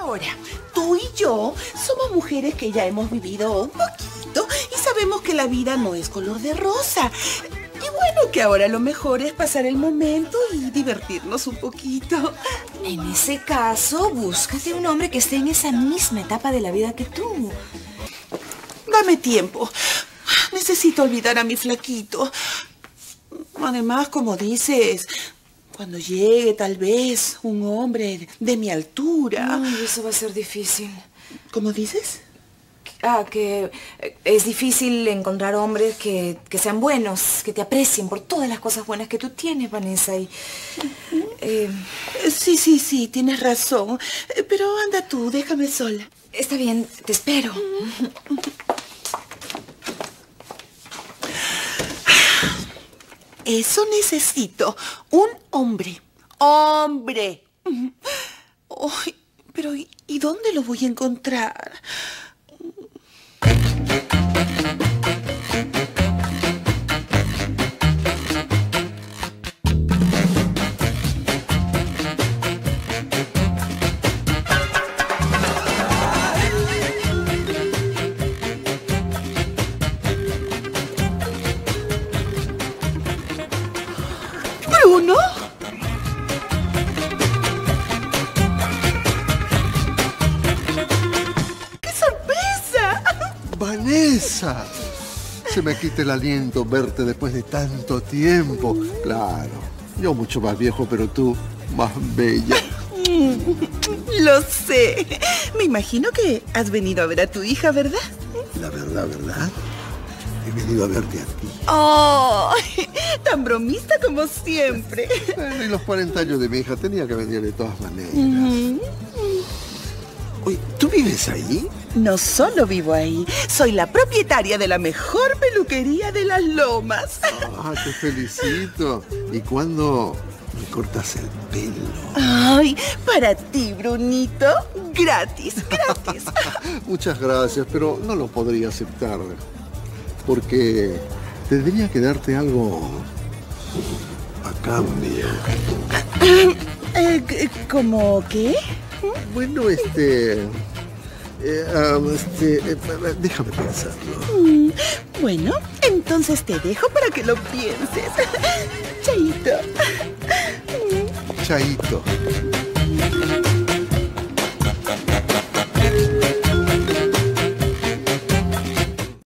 Ahora, tú y yo somos mujeres que ya hemos vivido un poquito y sabemos que la vida no es color de rosa. Y bueno, que ahora lo mejor es pasar el momento y divertirnos un poquito. En ese caso, búscate un hombre que esté en esa misma etapa de la vida que tú. Dame tiempo. Necesito olvidar a mi flaquito. Además, como dices, cuando llegue, tal vez, un hombre de mi altura... Ay, eso va a ser difícil. ¿Cómo dices? Ah, que es difícil encontrar hombres que sean buenos, que te aprecien por todas las cosas buenas que tú tienes, Vanessa. Y, sí, tienes razón. Pero anda tú, déjame sola. Está bien, te espero. Eso necesito. Un hombre. ¡Hombre! Oh, pero ¿y dónde lo voy a encontrar? ¿Bruno? ¡Qué sorpresa! ¡Vanessa! Se me quita el aliento verte después de tanto tiempo. Claro, yo mucho más viejo, pero tú más bella. Lo sé. Me imagino que has venido a ver a tu hija, ¿verdad? La verdad, ¿verdad? He venido a verte a ti. ¡Oh! Tan bromista como siempre. Bueno, y los 40 años de mi hija tenía que venir de todas maneras. Oye, ¿tú vives ahí? No solo vivo ahí. Soy la propietaria de la mejor peluquería de Las Lomas. ¡Ah, te felicito! ¿Y cuándo me cortas el pelo? ¡Ay! Para ti, Brunito. Gratis, gratis. Muchas gracias, pero no lo podría aceptar. Porque tendría que darte algo a cambio. ¿Cómo qué? Bueno, déjame pensarlo. Bueno, entonces te dejo para que lo pienses. Chaito. Chaito.